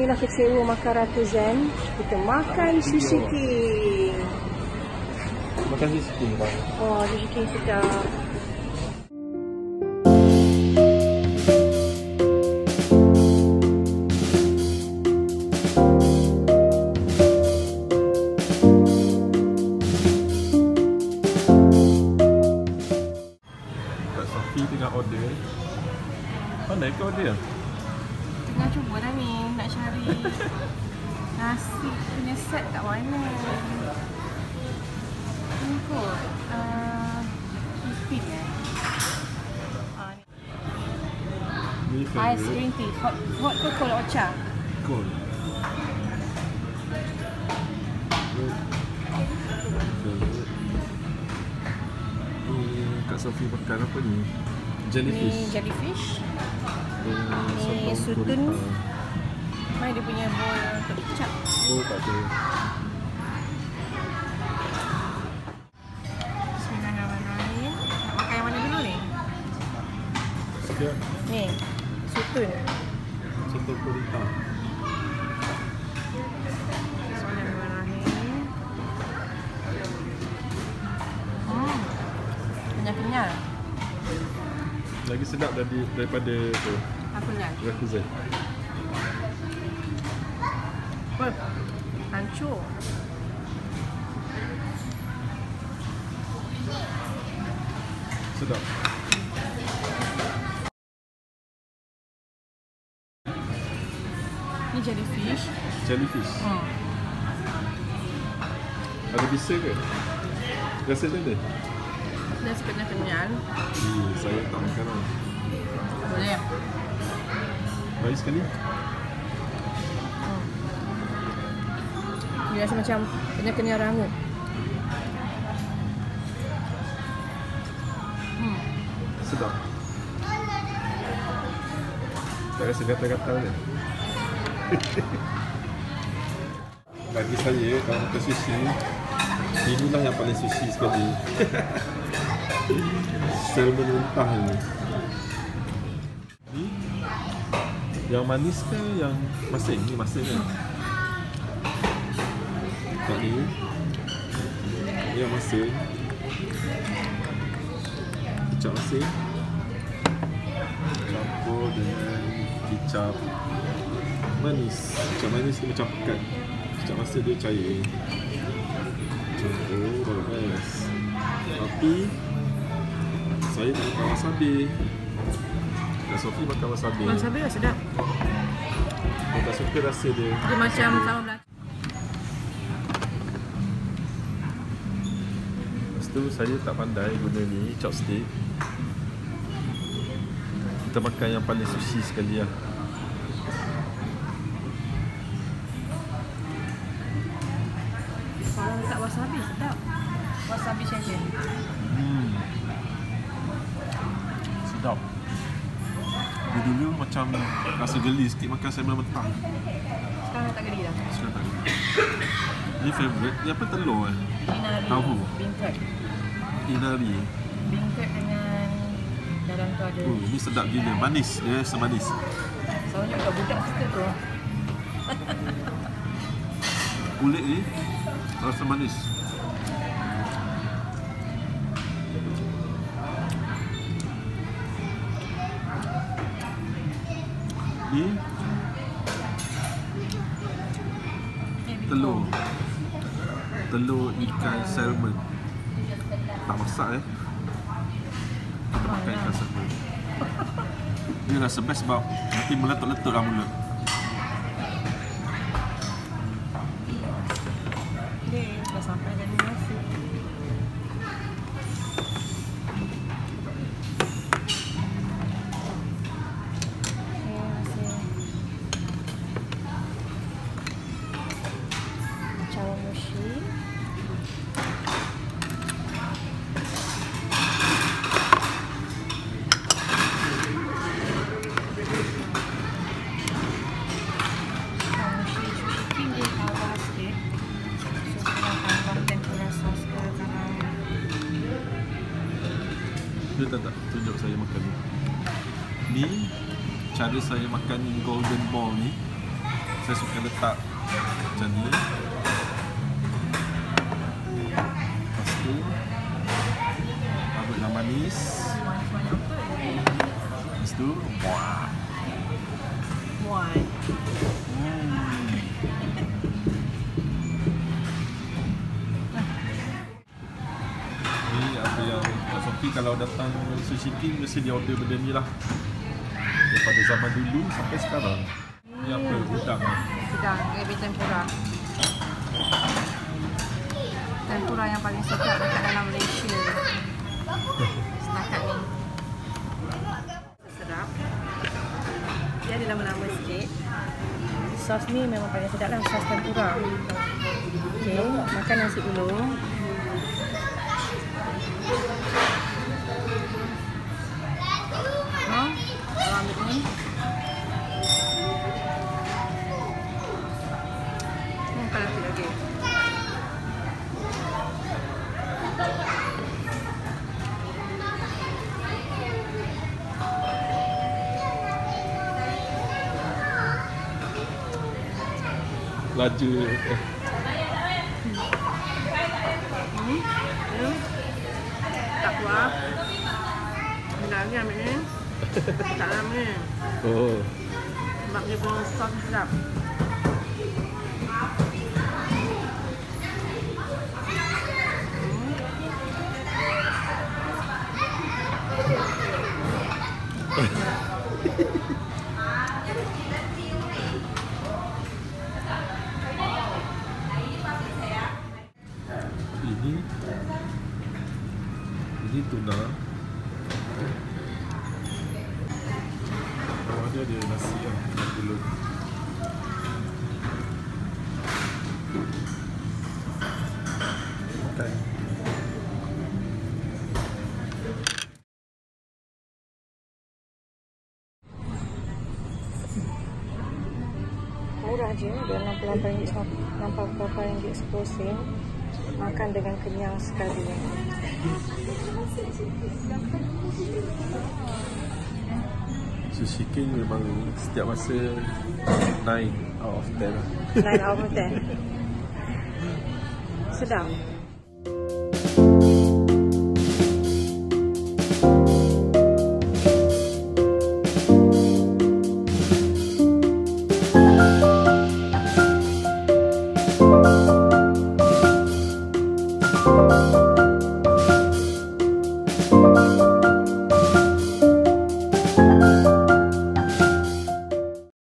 nyo na kasi makan Rakuzen. Kita makan Sushi King. Makan Sushi King ba? Oh, Sushi King sedap. Kak Sophie tengah order. Mana kau order? Tengah cuba dah ni, nak cari nasi punya set kat mana. Ini kot ipin eh. Ice green tea, hot ke cold ocha? Cold. Kak Sophie makan apa ni? Jellyfish. Ni jellyfish. Ni sutun. Mai dia punya bowl untuk kicap. Oh tak ada. Bismillahirrahmanirrahim. Nak makan yang mana dulu ni? Sekejap. Ni. Sutun. Sutun kurita. Bismillahirrahmanirrahim. Kenyal-kenyal. Lagi sedap daripada tu. Apa nak? Rakuzen. Apa? Hancur. Sedap. Ni jellyfish. Jellyfish. Ada bisa ke? Rasa macam mana? Dia sepenuhnya kenyal. Saya tak makan lah. Boleh. Baik sekali. Dia rasa macam kenyal-kenyal rangut. Sedap. Tak rasa gatal-gatal dia. Bagi saya, kalau makan sushi, inilah yang paling sushi sekali. Serba mentah ni. Yang manis ke yang masin? Ni masin kan? Tak ni. Ini yang masin. Kicap masin. Campur dengan kicap manis. Kicap manis dia macam pekat. Kicap masin dia cair. Contoh baru manis. Tapi saya tak makan wasabi. Kak Sophie makan wasabi. Wasabi lah sedap. Dia tak suka rasa dia. Dia macam sama belakang. Lepas tu saya tak pandai guna ni, chopstick. Kita makan yang paling sushi sekali lah. Kalau tak wasabi sedap. Wasabi saja. Sedap. Dia dulu macam rasa geli sikit makan sambal mentah. Sekarang tak geli dah? Sekarang tak geli. Ini favourite. Ini apa telur eh? Inari. Tahu. Bingkut. Inari. Bingkut dengan dalam tu ada. Ini sedap gila. Manis. Dia rasa manis. Soalnya bukan budak situ tu. Kulit ni rasa manis. Ni telur. Telur ikan salmon. Tak masak eh. Kita makan ikan salmon. Ni rasa best sebab nanti meletup-letup lah mulut. Dia dah sampai jadi nasi. Dia tak tunjuk saya makan ni. Ni cara saya makan Golden Bowl ni. este sujeto gently. Lepas tu aduklah manis. Lepas tu muah. Muah. Ini apa yang Kak Sofi kalau datang Sushi King mesti dia order benda ni lah. Daripada zaman dulu sampai sekarang. Ini apa? Udang. Udang, ebi tempura. Tempura yang paling sedap dekat dalam Malaysia. Setakat ni. Sedap. Dia ada lama-lama sikit. Sos ni memang paling sedap lah, sos tempura. Okay, makan nasi dulu. Laju. Tak kuah. Dah ni ambil ni. Tak dalam ni. Oh. Sebab dia buang sos sedap. Ini tuna. Kalau ada dia nasi lah dulu. Okay. Murah je, dia RM64, RM10. Makan dengan kenyang sekali. Sushi King memang setiap masa 9 out of 10. 9 out of 10. Sedap.